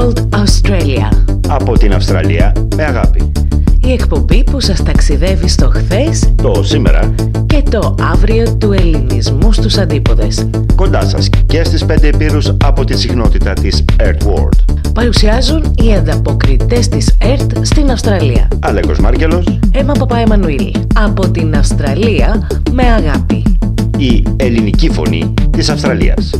World Australia. Από την Αυστραλία με αγάπη. Η εκπομπή που σας ταξιδεύει στο χθες, το σήμερα και το αύριο του ελληνισμού στους αντίποδες. Κοντά σας και στις 5 ηπείρους από τη συχνότητα της Earth World. Παρουσιάζουν οι ανταποκριτές της Earth στην Αυστραλία. Αλέκος Μάρκελος, Έμα Παπαεμμανουήλ. Από την Αυστραλία με αγάπη. Η ελληνική φωνή της Αυστραλίας.